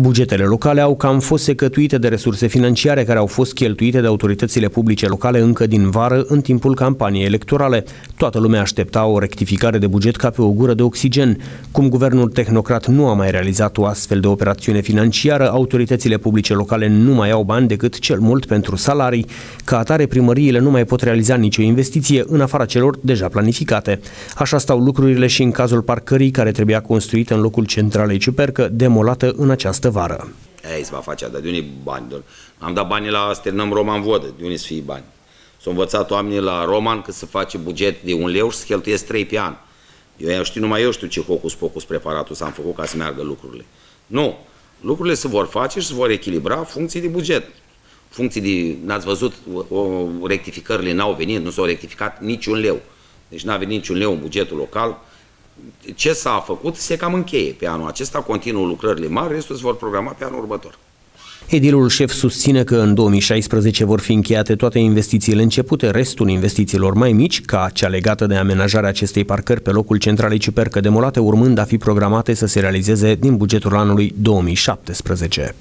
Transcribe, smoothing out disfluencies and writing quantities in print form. Bugetele locale au cam fost secătuite de resurse financiare care au fost cheltuite de autoritățile publice locale încă din vară, în timpul campaniei electorale. Toată lumea aștepta o rectificare de buget ca pe o gură de oxigen. Cum guvernul tehnocrat nu a mai realizat o astfel de operațiune financiară, autoritățile publice locale nu mai au bani decât cel mult pentru salarii. Ca atare, primăriile nu mai pot realiza nicio investiție în afara celor deja planificate. Așa stau lucrurile și în cazul parcării care trebuia construită în locul centralei Ciupercă, demolată în această vară. Ei, se va face, dar de unii bani? Am dat banii la Asterna, Roman Vodă, de unii să fie bani? S-au învățat oamenii la Roman că se face buget de 1 leu și se cheltuiesc 3 pe an. Eu știu, numai eu știu ce hocus-pocus preparatul s-am făcut ca să meargă lucrurile. Nu, lucrurile se vor face și se vor echilibra funcții de buget. Funcții de, n-ați văzut, rectificările n-au venit, nu s-au rectificat niciun leu. Deci n-a venit niciun leu în bugetul local. Ce s-a făcut se cam încheie pe anul acesta, continuă lucrările mari, restul se vor programa pe anul următor. Edilul șef susține că în 2016 vor fi încheiate toate investițiile începute, restul investițiilor mai mici, ca cea legată de amenajarea acestei parcări pe locul centralei Ciupercă demolate, urmând a fi programate să se realizeze din bugetul anului 2017.